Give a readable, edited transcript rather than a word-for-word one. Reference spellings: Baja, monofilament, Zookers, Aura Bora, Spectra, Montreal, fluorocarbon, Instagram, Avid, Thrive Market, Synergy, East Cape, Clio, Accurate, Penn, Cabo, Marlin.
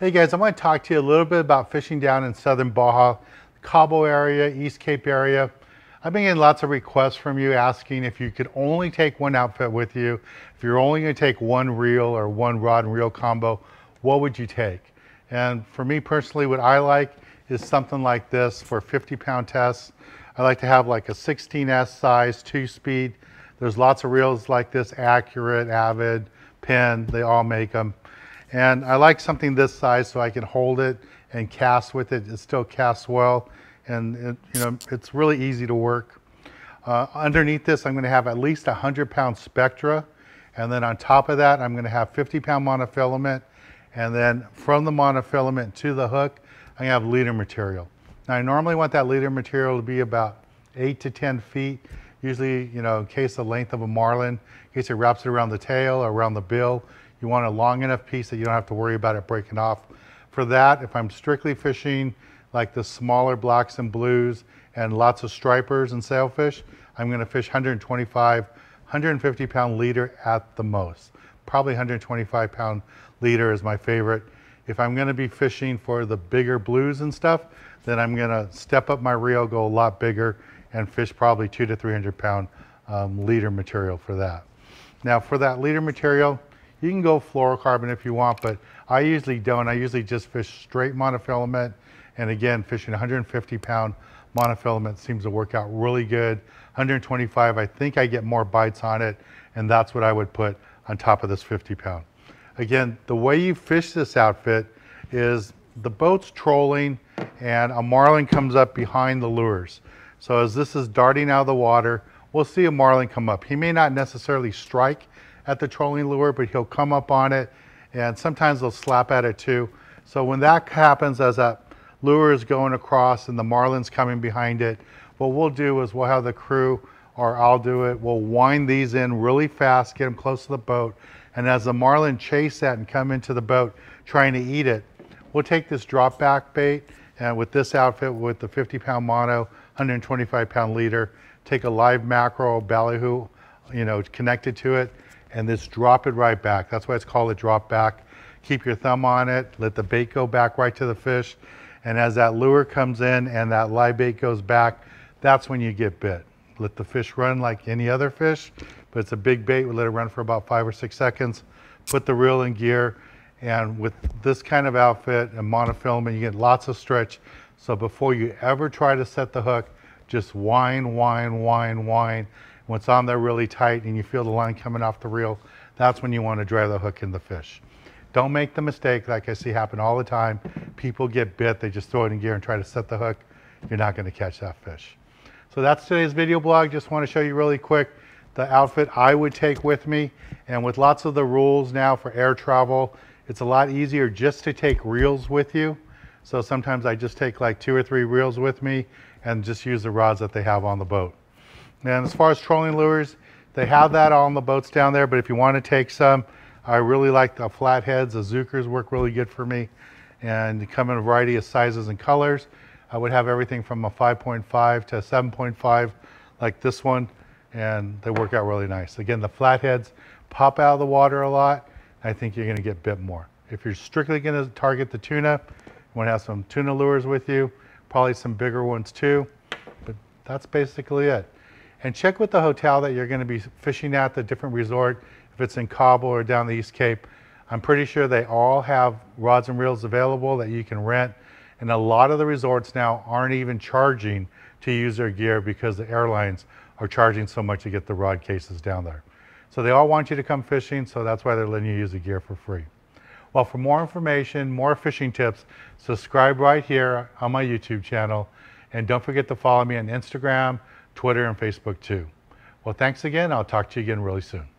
Hey guys, I want to talk to you a little bit about fishing down in southern Baja, Cabo area, East Cape area. I've been getting lots of requests from you asking if you could only take one outfit with you, if you're only going to take one reel or one rod and reel combo, what would you take? And for me personally, what I like is something like this for 50-pound tests. I like to have like a 16S size, 2-speed. There's lots of reels like this, Accurate, Avid, Penn, they all make them. And I like something this size so I can hold it and cast with it. It still casts well, and it, it's really easy to work. Underneath this, I'm going to have at least 100-pound Spectra, and then on top of that, I'm going to have 50-pound monofilament, and then from the monofilament to the hook, I'm going to have leader material. Now, I normally want that leader material to be about 8 to 10 feet, usually, in case the length of a marlin, in case it wraps it around the tail or around the bill. You want a long enough piece that you don't have to worry about it breaking off. For that, if I'm strictly fishing like the smaller blacks and blues and lots of stripers and sailfish, I'm going to fish 125, 150-pound leader at the most. Probably 125-pound leader is my favorite. If I'm going to be fishing for the bigger blues and stuff, then I'm going to step up my reel, go a lot bigger, and fish probably 200 to 300-pound leader material for that. Now, for that leader material, you can go fluorocarbon if you want, but I usually don't. I usually just fish straight monofilament. And again, fishing 150-pound monofilament seems to work out really good. 125, I think I get more bites on it, and that's what I would put on top of this 50-pound. Again, the way you fish this outfit is the boat's trolling, and a marlin comes up behind the lures. So as this is darting out of the water, we'll see a marlin come up. He may not necessarily strike at the trolling lure, but he'll come up on it, and sometimes they'll slap at it too. So when that happens, as that lure is going across and the marlin's coming behind it, what we'll do is we'll have the crew, or I'll do it, we'll wind these in really fast, get them close to the boat, and as the marlin chase that and come into the boat trying to eat it, we'll take this drop back bait, and with this outfit, with the 50-pound mono, 125-pound leader, take a live mackerel ballyhoo, connected to it, and just drop it right back. That's why it's called a drop back. Keep your thumb on it, let the bait go back right to the fish, and as that lure comes in and that live bait goes back, that's when you get bit. Let the fish run like any other fish, but it's a big bait. We let it run for about 5 or 6 seconds, put the reel in gear, and with this kind of outfit and monofilament, you get lots of stretch. So before you ever try to set the hook, just wind, wind, wind, wind. When it's on there really tight and you feel the line coming off the reel, that's when you want to drive the hook in the fish. Don't make the mistake like I see happen all the time. People get bit, they just throw it in gear and try to set the hook. You're not going to catch that fish. So that's today's video blog. Just want to show you really quick the outfit I would take with me. And with lots of the rules now for air travel, it's a lot easier just to take reels with you. So sometimes I just take like 2 or 3 reels with me and just use the rods that they have on the boat. And as far as trolling lures, they have that on the boats down there, but if you want to take some, I really like the flatheads. The Zookers work really good for me, and they come in a variety of sizes and colors. I would have everything from a 5.5 to a 7.5 like this one, and they work out really nice. Again, the flatheads pop out of the water a lot. I think you're going to get bit more. If you're strictly going to target the tuna, you want to have some tuna lures with you, probably some bigger ones too, but that's basically it. And check with the hotel that you're going to be fishing at, the different resort, if it's in Cabo or down the East Cape. I'm pretty sure they all have rods and reels available that you can rent. And a lot of the resorts now aren't even charging to use their gear because the airlines are charging so much to get the rod cases down there. So they all want you to come fishing, so that's why they're letting you use the gear for free. Well, for more information, more fishing tips, subscribe right here on my YouTube channel. And don't forget to follow me on Instagram, Twitter, and Facebook too. Well, thanks again. I'll talk to you again really soon.